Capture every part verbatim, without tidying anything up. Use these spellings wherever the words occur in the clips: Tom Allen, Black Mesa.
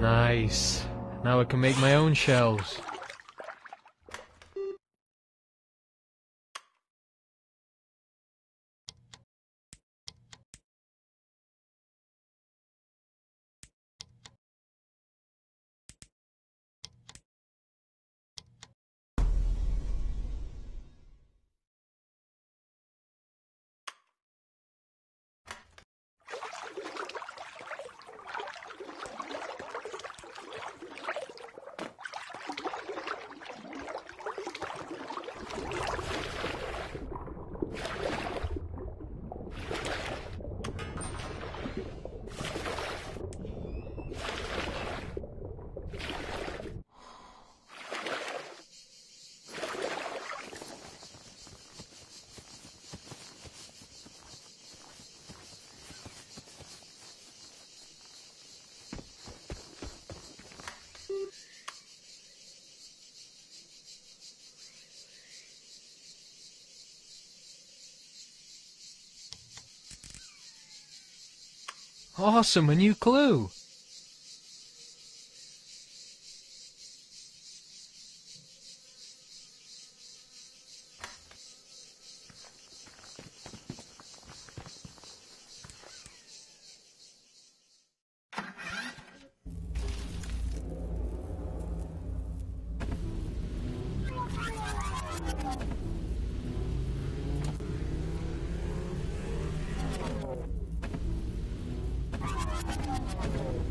Nice. Now I can make my own shells. Awesome, a new clue! Oh.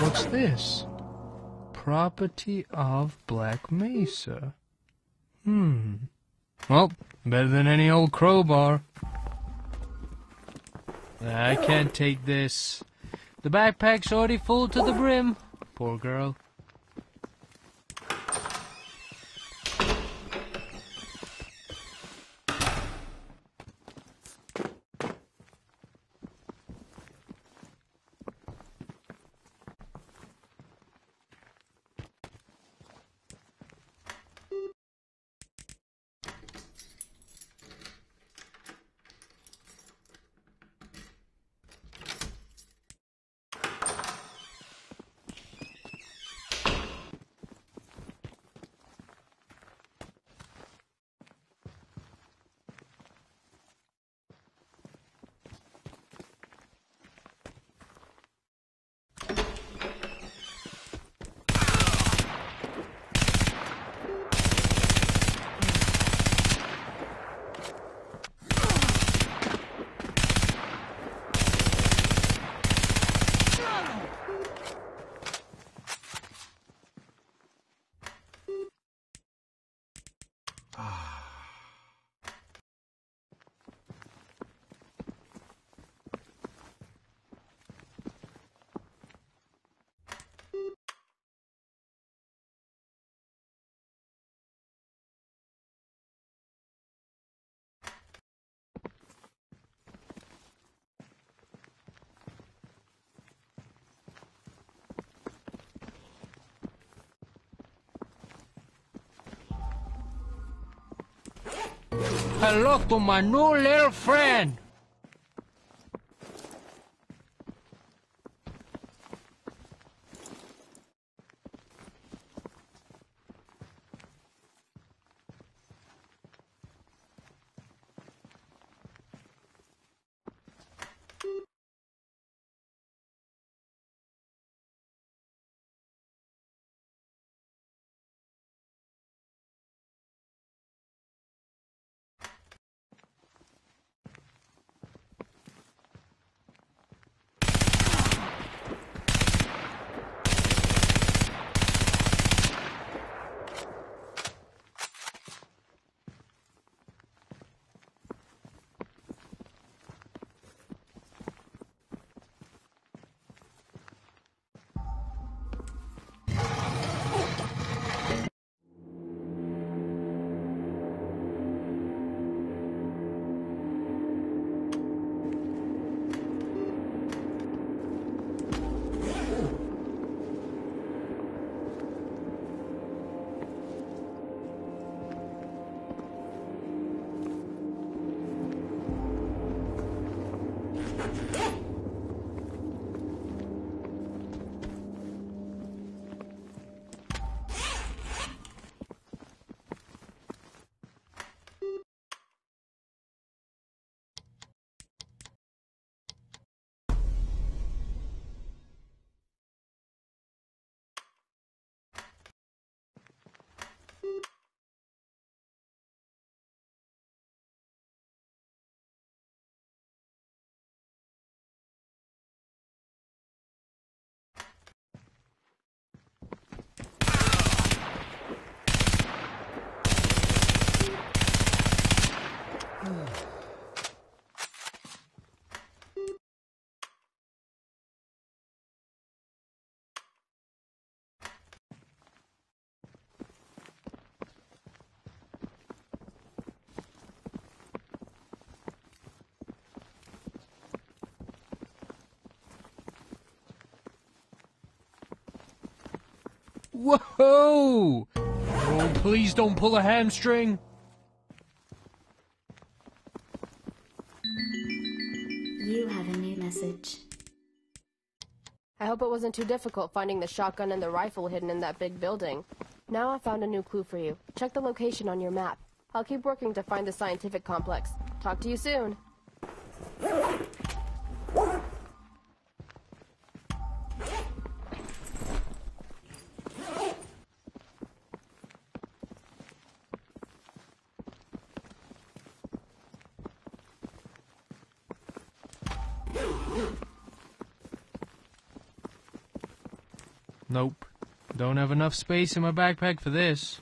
What's this? Property of Black Mesa. Hmm. Well, better than any old crowbar. I can't take this. The backpack's already full to the brim. Poor girl. Hello to my new little friend! Whoa! Oh, please don't pull a hamstring. You have a new message. I hope it wasn't too difficult finding the shotgun and the rifle hidden in that big building. Now I found a new clue for you. Check the location on your map. I'll keep working to find the scientific complex. Talk to you soon. Nope. Don't have enough space in my backpack for this.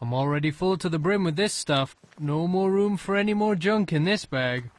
I'm already full to the brim with this stuff. No more room for any more junk in this bag.